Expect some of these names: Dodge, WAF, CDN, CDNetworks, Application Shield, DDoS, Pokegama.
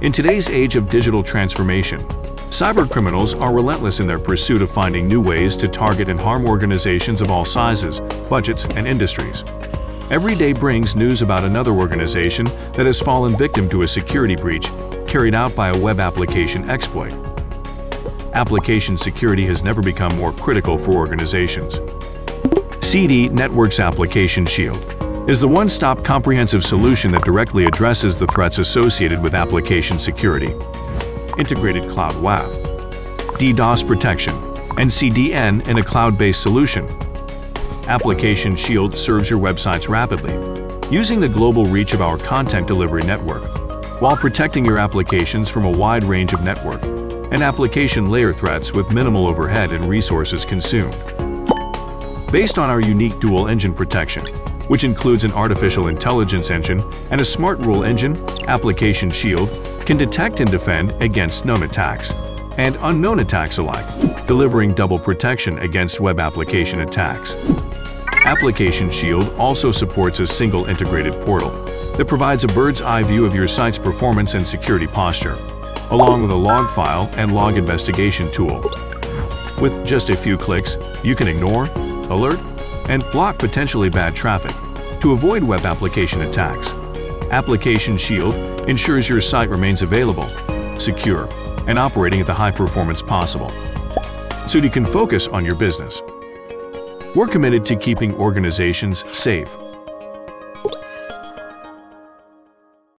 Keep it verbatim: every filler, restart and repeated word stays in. In today's age of digital transformation, cybercriminals are relentless in their pursuit of finding new ways to target and harm organizations of all sizes, budgets, and industries. Every day brings news about another organization that has fallen victim to a security breach carried out by a web application exploit. Application security has never become more critical for organizations. C D Networks Application Shield is the one-stop comprehensive solution that directly addresses the threats associated with application security. Integrated cloud W A F, DDoS protection, and C D N in a cloud-based solution. Application Shield serves your websites rapidly, using the global reach of our content delivery network, while protecting your applications from a wide range of network and application layer threats with minimal overhead and resources consumed. Based on our unique dual engine protection, which includes an artificial intelligence engine and a smart rule engine, Application Shield can detect and defend against known attacks and unknown attacks alike, delivering double protection against web application attacks. Application Shield also supports a single integrated portal that provides a bird's eye view of your site's performance and security posture, along with a log file and log investigation tool. With just a few clicks, you can ignore, alert, and block potentially bad traffic to avoid web application attacks. Application Shield ensures your site remains available, secure, and operating at the high performance possible, so you can focus on your business. We're committed to keeping organizations safe,